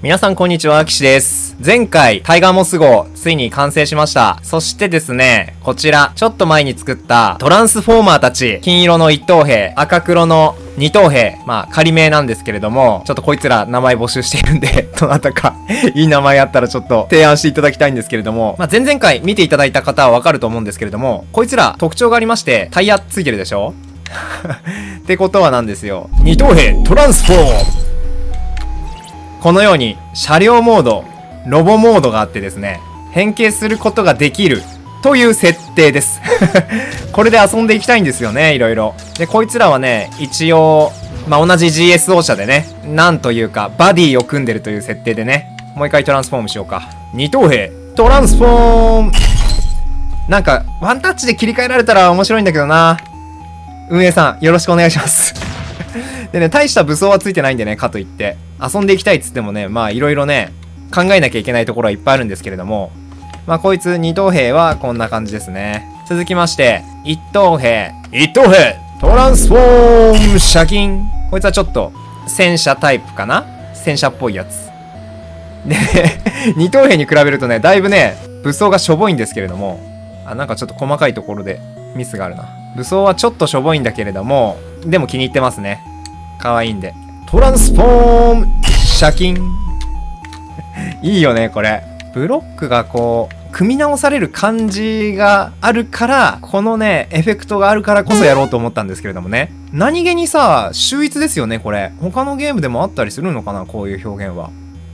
皆さんこんにちは、岸です。前回、タイガーモス号、ついに完成しました。そしてですね、こちら、ちょっと前に作った、トランスフォーマーたち、金色の一等兵、赤黒の二等兵、まあ仮名なんですけれども、ちょっとこいつら名前募集しているんで、どなたか、いい名前あったらちょっと提案していただきたいんですけれども、まあ前々回見ていただいた方はわかると思うんですけれども、こいつら特徴がありまして、タイヤついてるでしょってことはなんですよ。二等兵、トランスフォームこのように車両モード、ロボモードがあってですね、変形することができるという設定です。これで遊んでいきたいんですよね、いろいろ。で、こいつらはね、一応、まあ、同じ GSO 車でね、なんというか、バディを組んでるという設定でね、もう一回トランスフォームしようか。二等兵、トランスフォームなんか、ワンタッチで切り替えられたら面白いんだけどな。運営さん、よろしくお願いします。でね、大した武装はついてないんでね、かといって。遊んでいきたいっつってもね、まあいろいろね、考えなきゃいけないところはいっぱいあるんですけれども、まあこいつ二等兵はこんな感じですね。続きまして、一等兵。一等兵トランスフォームシャキンこいつはちょっと、戦車タイプかな戦車っぽいやつ。で、二等兵に比べるとね、だいぶね、武装がしょぼいんですけれども、あ、なんかちょっと細かいところでミスがあるな。武装はちょっとしょぼいんだけれども、でも気に入ってますね。可愛いんで。トランスフォームシャキンいいよね、これ。ブロックがこう、組み直される感じがあるから、このね、エフェクトがあるからこそやろうと思ったんですけれどもね。何気にさ、秀逸ですよね、これ。他のゲームでもあったりするのかな、こういう表現は。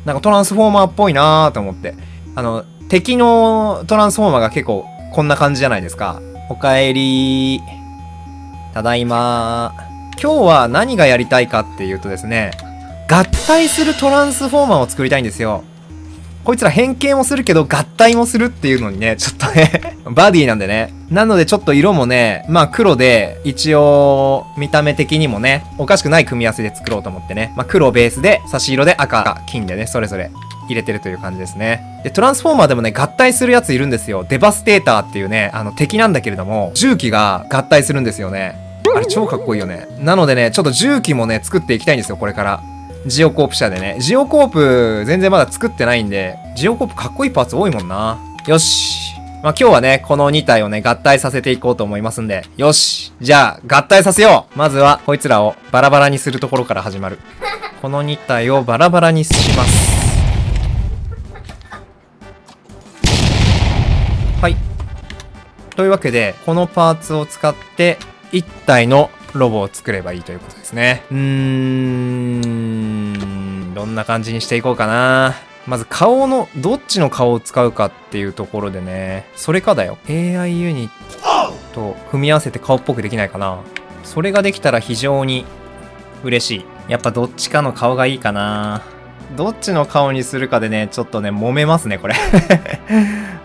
なんかトランスフォーマーっぽいなーと思って。敵のトランスフォーマーが結構こんな感じじゃないですか。おかえりー。ただいまー。今日は何がやりたいかっていうとですね、合体するトランスフォーマーを作りたいんですよ。こいつら変形もするけど合体もするっていうのにね、ちょっとね、バディなんでね。なのでちょっと色もね、まあ黒で一応見た目的にもね、おかしくない組み合わせで作ろうと思ってね。まあ黒ベースで差し色で赤、金でね、それぞれ入れてるという感じですね。で、トランスフォーマーでもね、合体するやついるんですよ。デバステーターっていうね、敵なんだけれども、重機が合体するんですよね。あれ超かっこいいよね。なのでね、ちょっと重機もね、作っていきたいんですよ、これから。ジオコープ車でね。ジオコープ、全然まだ作ってないんで、ジオコープかっこいいパーツ多いもんな。よし。まあ、今日はね、この2体をね、合体させていこうと思いますんで。よし。じゃあ、合体させよう。まずは、こいつらをバラバラにするところから始まる。この2体をバラバラにします。はい。というわけで、このパーツを使って、1体のロボを作ればいいということですね。どんな感じにしていこうかな。まず顔の、どっちの顔を使うかっていうところでね。それかだよ。AI ユニットと組み合わせて顔っぽくできないかな。それができたら非常に嬉しい。やっぱどっちかの顔がいいかな。どっちの顔にするかでね、ちょっとね、揉めますね、これ。ち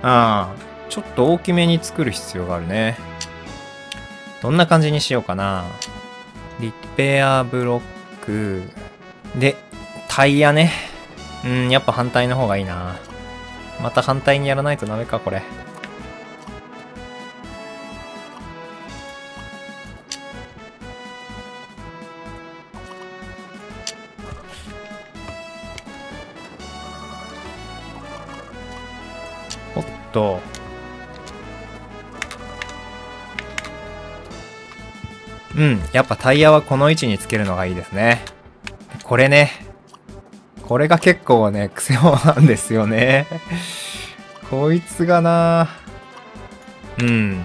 ょっと大きめに作る必要があるね。どんな感じにしようかな。リペアブロック。で、タイヤね。やっぱ反対の方がいいな。また反対にやらないとダメか、これ。おっと。やっぱタイヤはこの位置につけるのがいいですね。これね。これが結構ね、クセモなんですよね。こいつがなぁ。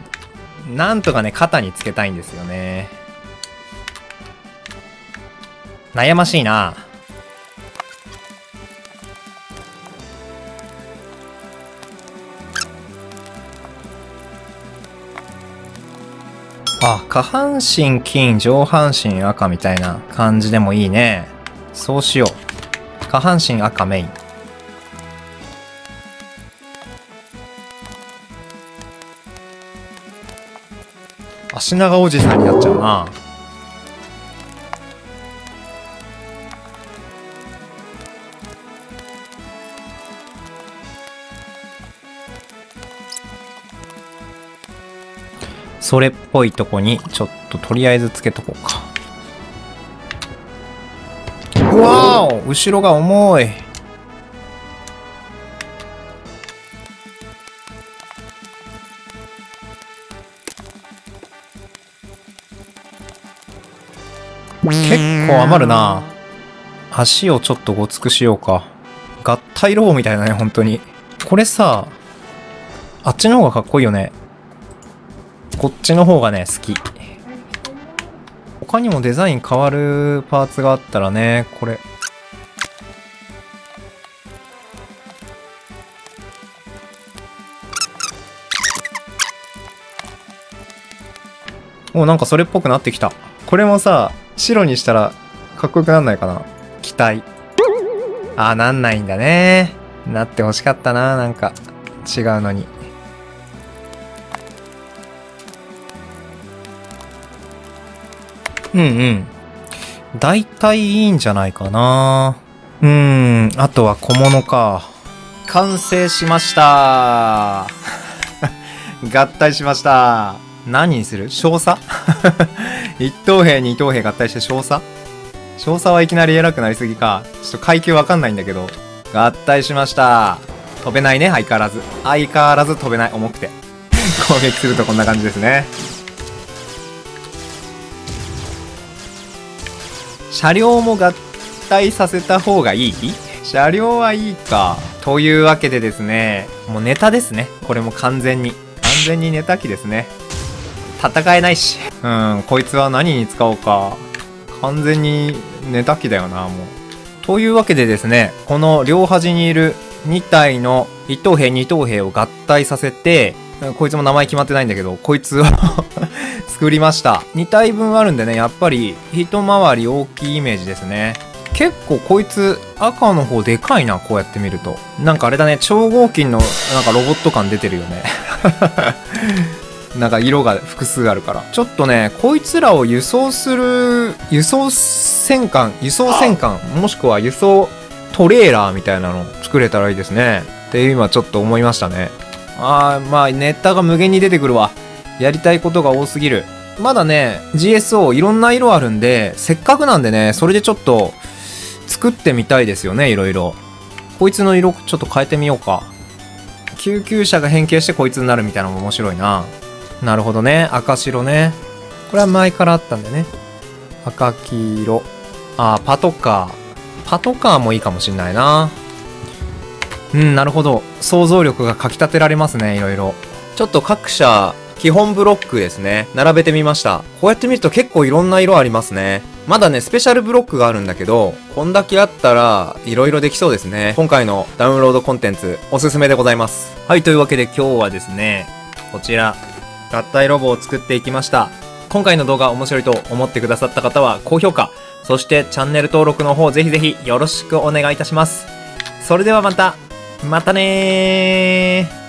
なんとかね、肩につけたいんですよね。悩ましいなぁ。あ、下半身金、上半身赤みたいな感じでもいいね。そうしよう。下半身赤メイン。足長おじさんになっちゃうな。それっぽいとこに、ちょっととりあえずつけとこうか。うわーお！後ろが重い。結構余るな。足をちょっとごつくしようか。合体ロボみたいなね、本当に。これさ、あっちの方がかっこいいよね。こっちの方がね、好き。他にもデザイン変わるパーツがあったらね、これ。もうなんかそれっぽくなってきた。これもさ、白にしたらかっこよくなんないかな。機体。あ、なんないんだね。なってほしかったな、なんか。違うのに。うんうん。大体いいんじゃないかな。あとは小物か。完成しました。合体しました。何にする？少佐？一等兵二等兵合体して少佐？少佐はいきなり偉くなりすぎか。ちょっと階級わかんないんだけど。合体しました。飛べないね、相変わらず。相変わらず飛べない。重くて。攻撃するとこんな感じですね。車両も合体させた方がいい？車両はいいか。というわけでですね、もうネタですね。これも完全に。完全にネタ機ですね。戦えないし。こいつは何に使おうか。完全にネタ機だよな、もう。というわけでですね、この両端にいる2体の1等兵2等兵を合体させて、こいつも名前決まってないんだけど、こいつを作りました。2体分あるんでね、やっぱり一回り大きいイメージですね。結構こいつ赤の方でかいな、こうやって見ると。なんかあれだね、超合金のなんかロボット感出てるよね。なんか色が複数あるから。ちょっとね、こいつらを輸送する、輸送戦艦、もしくは輸送トレーラーみたいなのを作れたらいいですね。って今ちょっと思いましたね。まあネタが無限に出てくるわ。やりたいことが多すぎる。まだね、GSO いろんな色あるんで、せっかくなんでね、それでちょっと作ってみたいですよね、いろいろ。こいつの色ちょっと変えてみようか。救急車が変形してこいつになるみたいなのも面白いな。なるほどね。赤白ね。これは前からあったんだね。赤黄色。パトカー。パトカーもいいかもしんないな。なるほど。想像力がかき立てられますね、いろいろ。ちょっと各社、基本ブロックですね。並べてみました。こうやって見ると結構いろんな色ありますね。まだね、スペシャルブロックがあるんだけど、こんだけあったら、いろいろできそうですね。今回のダウンロードコンテンツ、おすすめでございます。はい、というわけで今日はですね、こちら。合体ロボを作っていきました。今回の動画面白いと思ってくださった方は高評価、そしてチャンネル登録の方ぜひぜひよろしくお願いいたします。それではまたねー。